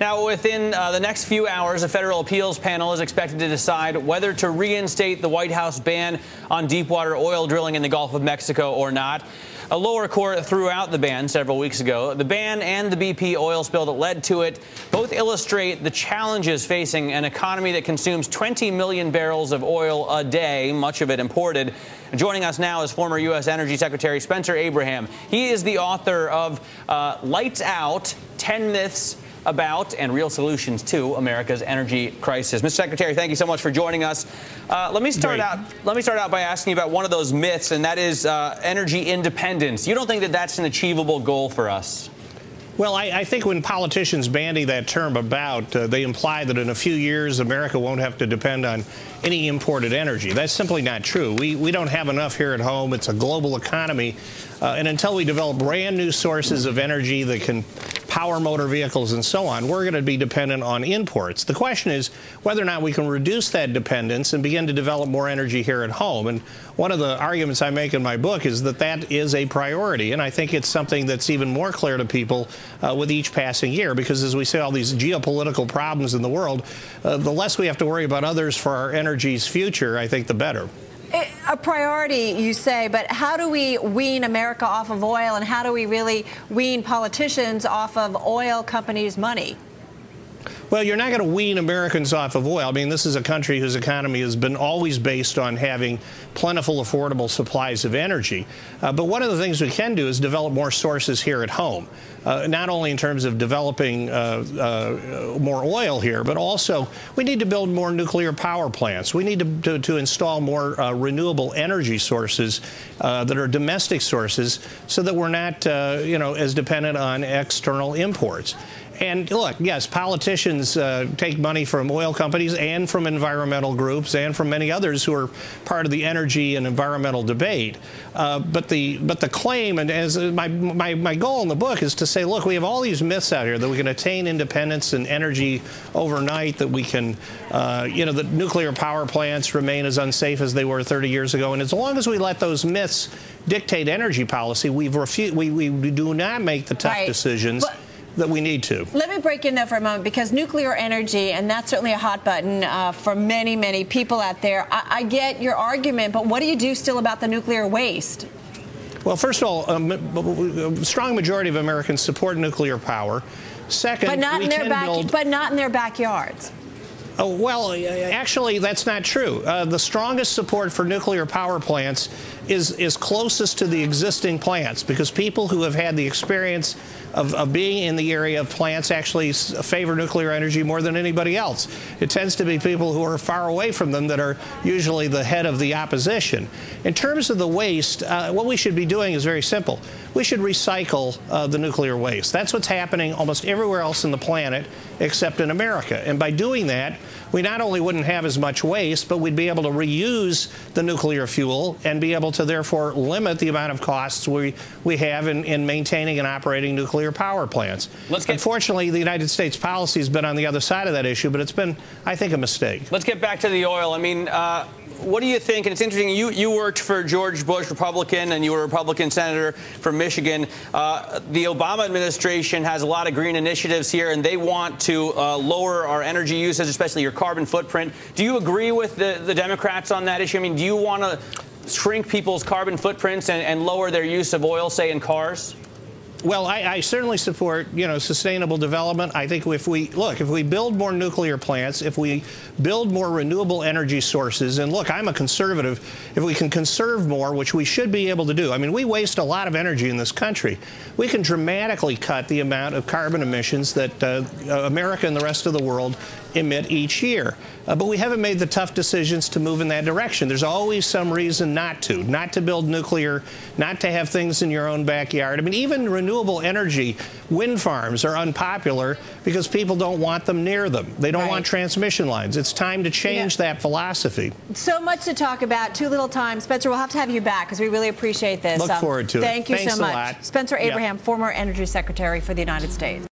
Now, within the next few hours, a federal appeals panel is expected to decide whether to reinstate the White House ban on deepwater oil drilling in the Gulf of Mexico or not. A lower court threw out the ban several weeks ago. The ban and the BP oil spill that led to it both illustrate the challenges facing an economy that consumes 20 million barrels of oil a day, much of it imported. Joining us now is former U.S. Energy Secretary Spencer Abraham. He is the author of Lights Out, 10 Myths About and Real Solutions to America's Energy Crisis. Mr. Secretary, thank you so much for joining us. Let me start out by asking you about one of those myths, and that is energy independence. You don't think that that's an achievable goal for us? Well, I think when politicians bandy that term about, they imply that in a few years America won't have to depend on any imported energy. That's simply not true. We don't have enough here at home. It's a global economy. And until we develop brand new sources of energy that can power motor vehicles and so on, we're going to be dependent on imports. The question is whether or not we can reduce that dependence and begin to develop more energy here at home. And one of the arguments I make in my book is that that is a priority. And I think it's something that's even more clear to people with each passing year, because as we see all these geopolitical problems in the world, the less we have to worry about others for our energy's future, I think the better. A priority, you say, but how do we wean America off of oil, and how do we really wean politicians off of oil companies' money? Well, you're not going to wean Americans off of oil. I mean, this is a country whose economy has been always based on having plentiful, affordable supplies of energy. But one of the things we can do is develop more sources here at home, not only in terms of developing more oil here, but also we need to build more nuclear power plants. We need to install more renewable energy sources that are domestic sources, so that we're not, as dependent on external imports. And look, yes, politicians take money from oil companies and from environmental groups and from many others who are part of the energy and environmental debate. But the claim, and as my goal in the book is to say, look, we have all these myths out here that we can attain independence and energy overnight, that we can, that nuclear power plants remain as unsafe as they were 30 years ago. And as long as we let those myths dictate energy policy, we do not make the tough decisions. But that we need to. Let me break in there for a moment, because nuclear energy, and that's certainly a hot button for many, many people out there. I get your argument, but what do you do still about the nuclear waste? Well, first of all, a strong majority of Americans support nuclear power. Second, but not in their backyards. Oh, well, actually, that's not true. The strongest support for nuclear power plants is closest to the existing plants, because people who have had the experience of being in the area of plants actually favor nuclear energy more than anybody else. It tends to be people who are far away from them that are usually the head of the opposition. In terms of the waste, what we should be doing is very simple. We should recycle the nuclear waste. That's what's happening almost everywhere else on the planet except in America. And by doing that, we not only wouldn't have as much waste, but we'd be able to reuse the nuclear fuel and be able to therefore limit the amount of costs we have in maintaining and operating nuclear power plants. Unfortunately, the United States policy has been on the other side of that issue, but it's been, I think, a mistake. Let's get back to the oil. I mean, what do you think? And it's interesting, you worked for George Bush, Republican, and you were a Republican senator from Michigan. The Obama administration has a lot of green initiatives here, and they want to lower our energy usage, especially your carbon footprint. Do you agree with the Democrats on that issue? I mean, do you want to shrink people's carbon footprints and lower their use of oil, say, in cars? Well, I certainly support, sustainable development. I think if we build more nuclear plants, if we build more renewable energy sources, and look, I'm a conservative, if we can conserve more, which we should be able to do. I mean, we waste a lot of energy in this country. We can dramatically cut the amount of carbon emissions that America and the rest of the world emit each year. But we haven't made the tough decisions to move in that direction. There's always some reason not to build nuclear, not to have things in your own backyard. I mean, even renewable energy, wind farms are unpopular because people don't want them near them. They don't want transmission lines. It's time to change that philosophy. So much to talk about, too little time. Spencer, we'll have to have you back because we really appreciate this. Look forward to it. Thank you so much. Spencer Abraham, former Energy Secretary for the United States.